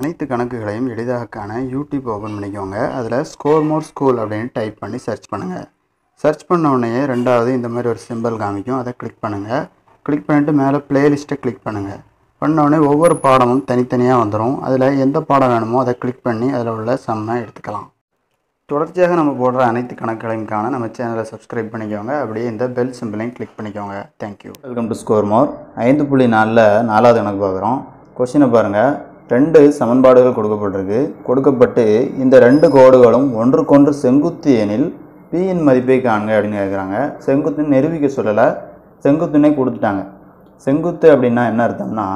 அனைத்து கணக்குகளையும் எளிதாக காண யூடியூப் ஓபன் பண்ணிக்கோங்க. அதில் ஸ்கோர்மோர் ஸ்கூல் அப்படின்னு டைப் பண்ணி சர்ச் பண்ணுங்கள். சர்ச் பண்ண உடனே ரெண்டாவது இந்த மாதிரி ஒரு சிம்பிள் காமிக்கும், அதை கிளிக் பண்ணுங்கள். கிளிக் பண்ணிவிட்டு மேலே பிளேலிஸ்ட்டை கிளிக் பண்ணுங்கள். பண்ணோடனே ஒவ்வொரு பாடமும் தனித்தனியாக வந்துடும். அதில் எந்த பாடம் வேணுமோ அதை கிளிக் பண்ணி அதில் உள்ள சம்மை எடுத்துக்கலாம். தொடர்ச்சியாக நம்ம போடுற அனைத்து கணக்குகளையும் காண நம்ம சேனலை சப்ஸ்கிரைப் பண்ணிக்கோங்க. அப்படியே இந்த பெல் சிம்பிளையும் கிளிக் பண்ணிக்கோங்க. தேங்க்யூ. Welcome to ScoreMore. 5.4 கணக்கு பார்க்குறோம். கொஸ்டினை பாருங்கள். 2 சமன்பாடுகள் கொடுக்கப்பட்டிருக்கு. கொடுக்கப்பட்டு இந்த 2 கோடுகளும் ஒன்றுக்கொன்று செங்குத்து எனில் பியின் மதிப்பை காண்க அப்படின்னு கேட்குறாங்க. செங்குத்துன்னு நிரூபிக்க சொல்லலை, செங்குத்துன்னே கொடுத்துட்டாங்க. செங்குத்து அப்படின்னா என்ன அர்த்தம்னா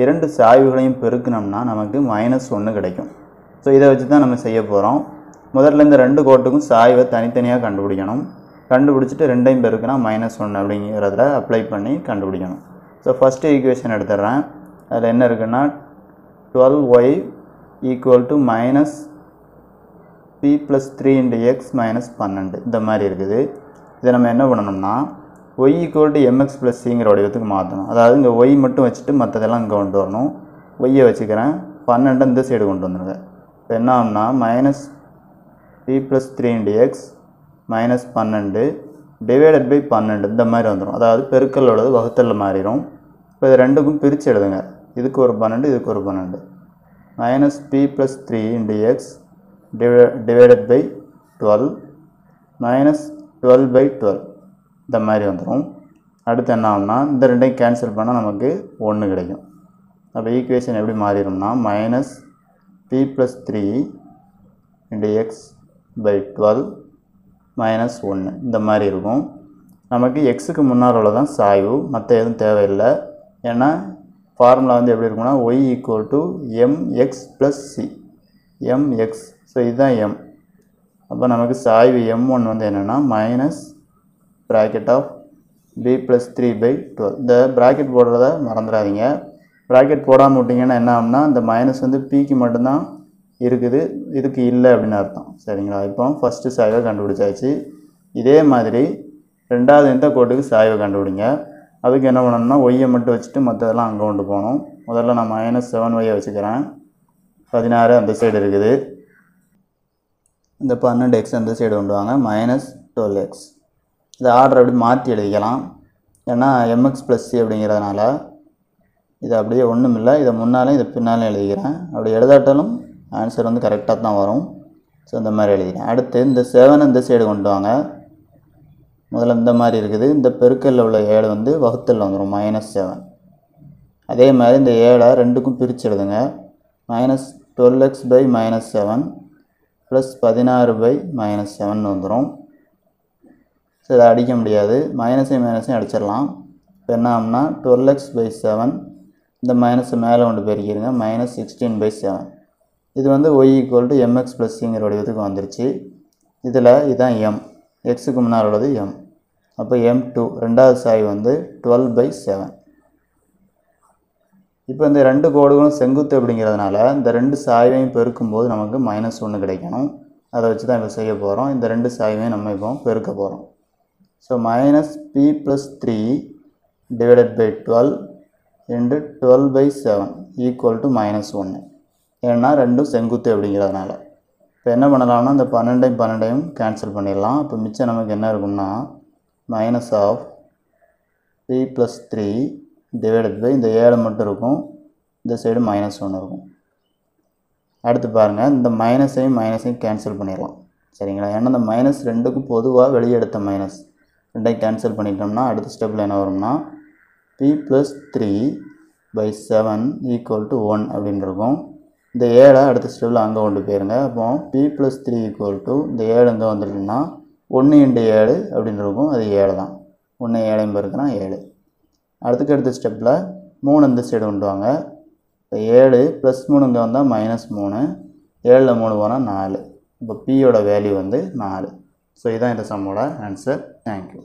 2 சாய்வுகளையும் பெருக்கினோம்னா நமக்கு -1 கிடைக்கும். ஸோ இதை வச்சு தான் நம்ம செய்ய போகிறோம். முதல்ல இந்த 2 கோட்டுக்கும் சாய்வை தனித்தனியாக கண்டுபிடிக்கணும். கண்டுபிடிச்சிட்டு 2ஐயும் பெருக்கினா -1 அப்படிங்கிறதுல அப்ளை பண்ணி கண்டுபிடிக்கணும். ஸோ ஃபஸ்ட்டு ஈக்குவேஷன் எடுத்துடுறேன். அதில் என்ன இருக்குன்னா 12y = -p + 3x - 12 இந்த மாதிரி இருக்குது. இதை நம்ம என்ன பண்ணணும்னா y = mx + cங்கிற வடிவத்துக்கு மாற்றணும். அதாவது இங்கே y மட்டும் வச்சுட்டு மற்றதெல்லாம் இங்கே கொண்டு வரணும். ஒய்யை வச்சுக்கிறேன், 12 இந்த சைடு கொண்டு வந்துடுங்க. இப்போ என்ன ஆகும்னா -p + 3x - 12 ÷ 12 இந்த மாதிரி வந்துடும். அதாவது பெருக்கலோடது வகுத்தலில் மாறிடும். இப்போ இது 2க்கும் பிரித்து எழுதுங்க. இதுக்கு ஒரு 12, இதுக்கு ஒரு 12. -p + 3x ÷ 12 -12/12 இந்த மாதிரி வந்துடும். அடுத்து என்ன ஆகும்னா இந்த 2ஐயும் கேன்சல் பண்ணால் நமக்கு 1 கிடைக்கும். அப்போ ஈக்குவேஷன் எப்படி மாறிடும்னா -p + 3x / 12 - 1 இந்த மாதிரி இருக்கும். நமக்கு எக்ஸுக்கு முன்னால் உள்ளதான் சாய்வு, மற்ற எதுவும் தேவையில்லை. ஏன்னா ஃபார்முலா எப்படி இருக்குன்னா y = mx + c mx. So இதுதான் m. அப்போ நமக்கு சாய்வு m1 என்னென்னா -(b + 3/12 இந்த ப்ராக்கெட் போடுறத மறந்துடாதீங்க. ப்ராக்கெட் போடாமல் விட்டிங்கன்னா என்ன ஆகும்னா இந்த மைனஸ் pக்கு மட்டும்தான் இருக்குது, இதுக்கு இல்லை அப்படின்னு அர்த்தம். சரிங்களா? இப்போ ஃபஸ்ட்டு சாய்வை கண்டுபிடிச்சாச்சு. இதே மாதிரி 2வது எந்த கோட்டுக்கு சாய்வை கண்டுபிடிங்க. அதுக்கு என்ன பண்ணணும்னா ஒய்யை மட்டும் வச்சுட்டு மற்றதெல்லாம் அங்கே கொண்டு போகணும். முதல்ல நான் -7y வச்சுக்கிறேன். 16 அந்த சைடு இருக்குது. இந்த 12x அந்த சைடு கொண்டு வாங்க, -12x. இதை ஆர்டர் அப்படி மாற்றி எழுதிக்கலாம். ஏன்னா mx + c அப்படிங்கிறதுனால இது அப்படியே ஒன்றும் இல்லை, இதை முன்னாலும் இதை பின்னாலும் எழுதிக்கிறேன். அப்படி எழுதாட்டாலும் ஆன்சர் கரெக்டாக தான் வரும். ஸோ இந்த மாதிரி எழுதிக்கிறேன். அடுத்து இந்த 7 இந்த சைடு கொண்டு வாங்க. முதல்ல இந்த மாதிரி இருக்குது. இந்த பெருக்கல்ல உள்ள 7 வகுத்தல் வந்துடும், -7. அதே மாதிரி இந்த 7 2க்கும் பிரித்து எழுதுங்க. -12x − 7 + 16/-7 வந்துடும். ஸோ இதை அடிக்க முடியாது, -மைனஸையும் அடிச்சிடலாம். இப்போ என்ன ஆகும்னா 12x/7 இந்த மைனஸை மேலே கொண்டு பெருக்கிடுங்க, -16/7. இது y = mx + cங்கிற வடிவத்துக்கு வந்துருச்சு. இதில் இதான் m, எக்ஸுக்கு முன்னால் உள்ளது m. அப்போ m2 ரெண்டாவது சாய் -12/7. இப்போ இந்த 2 கோடுகளும் செங்குத்து அப்படிங்கிறதுனால இந்த 2 சாய்வையும் பெருக்கும்போது நமக்கு -1 கிடைக்கணும். அதை வச்சு தான் இப்போ செய்ய போகிறோம். இந்த 2 சாய்வையும் நம்ம இப்போ பெருக்க போகிறோம். ஸோ -p + 3 ÷ 12 × 12/7 = -1 ஏன்னா 2 செங்குத்து அப்படிங்கிறதுனால. இப்போ என்ன பண்ணலாம்னா இந்த 12ஐயும் கேன்சல் பண்ணிடலாம். இப்போ மிச்சம் நமக்கு என்ன இருக்கும்னா -p + 3 ÷ இந்த 7 மட்டும் இருக்கும், இந்த சைடு -1 இருக்கும். அடுத்து பாருங்கள், இந்த மைனஸையும் கேன்சல் பண்ணிடலாம். சரிங்களா? ஏன்னா இந்த -2க்கு பொதுவாக வெளியெடுத்த -2ஐயும் கேன்சல் பண்ணிட்டோம்னா அடுத்த ஸ்டெப்பில் என்ன வரும்னா p + 3/7 = 1 அப்படின்னு இருக்கும். இந்த 7 அடுத்த ஸ்டெப்பில் அங்கே கொண்டு போயிருங்க. அப்போ p + 3 இந்த 7 இங்கே வந்துட்டுன்னா 1 × 7 அப்படின்னு இருக்கும். அது 7 தான். 1 7 பெருக்குன்னா 7. அடுத்த ஸ்டெப்பில் 3 இந்த சைடு கொண்டு வாங்க. இப்போ 7 + 3 இங்கே வந்தால் -3, 7ல் 3 போனால் 4. இப்போ p யோட வேல்யூ 4. ஸோ இதுதான் இந்த சம்மோட ஆன்சர். தேங்க்யூ.